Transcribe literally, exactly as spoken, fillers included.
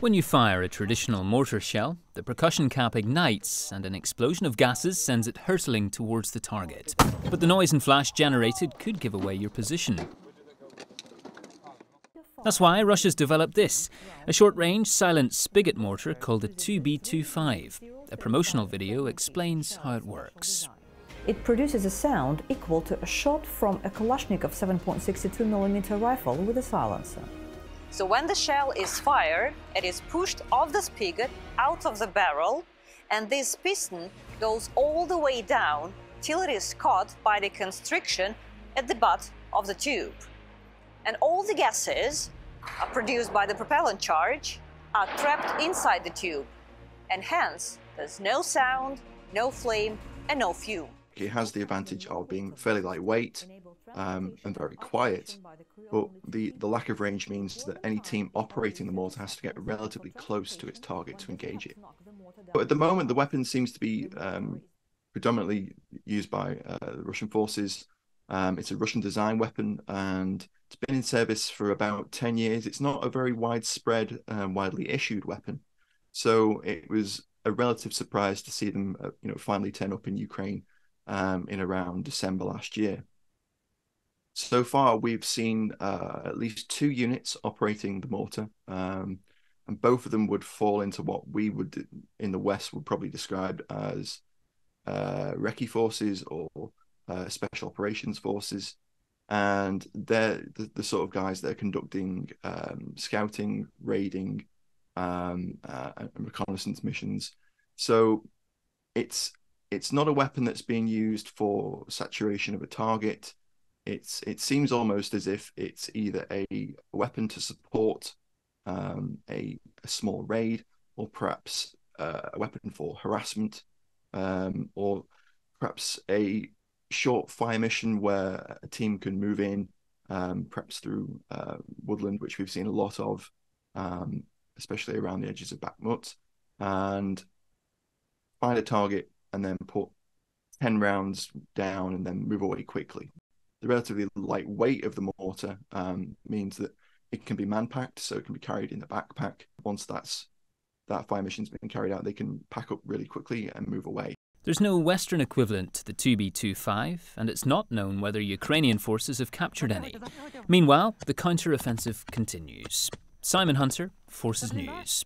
When you fire a traditional mortar shell, the percussion cap ignites and an explosion of gases sends it hurtling towards the target. But the noise and flash generated could give away your position. That's why Russia's developed this, a short-range silent spigot mortar called the two B twenty-five. A promotional video explains how it works. It produces a sound equal to a shot from a Kalashnikov seven point six two millimeter rifle with a silencer. So when the shell is fired, it is pushed off the spigot, out of the barrel, and this piston goes all the way down till it is caught by the constriction at the butt of the tube. And all the gases are produced by the propellant charge are trapped inside the tube, and hence there's no sound, no flame and no fume. It has the advantage of being fairly lightweight um, and very quiet, but the, the lack of range means that any team operating the mortar has to get relatively close to its target to engage it. But at the moment, the weapon seems to be um, predominantly used by uh, the Russian forces. Um, it's a Russian design weapon and it's been in service for about ten years. It's not a very widespread and widely issued weapon. So it was a relative surprise to see them uh, you know, finally turn up in Ukraine um, in around December last year. So far, we've seen uh, at least two units operating the mortar, um, and both of them would fall into what we would, in the West, would probably describe as uh, recce forces or uh, special operations forces. And they're the, the sort of guys that are conducting um, scouting, raiding, Um, uh, and reconnaissance missions. So it's it's not a weapon that's being used for saturation of a target. It's it seems almost as if it's either a weapon to support um, a, a small raid, or perhaps uh, a weapon for harassment, um, or perhaps a short fire mission where a team can move in, um, perhaps through uh, woodland, which we've seen a lot of, um, especially around the edges of Bakhmut, and find a target and then put ten rounds down and then move away quickly. The relatively light weight of the mortar um, means that it can be man-packed, so it can be carried in the backpack. Once that's, that fire mission's been carried out, they can pack up really quickly and move away. There's no Western equivalent to the two B twenty-five, and it's not known whether Ukrainian forces have captured any. Meanwhile, the counter-offensive continues. Simon Hunter, Forces News.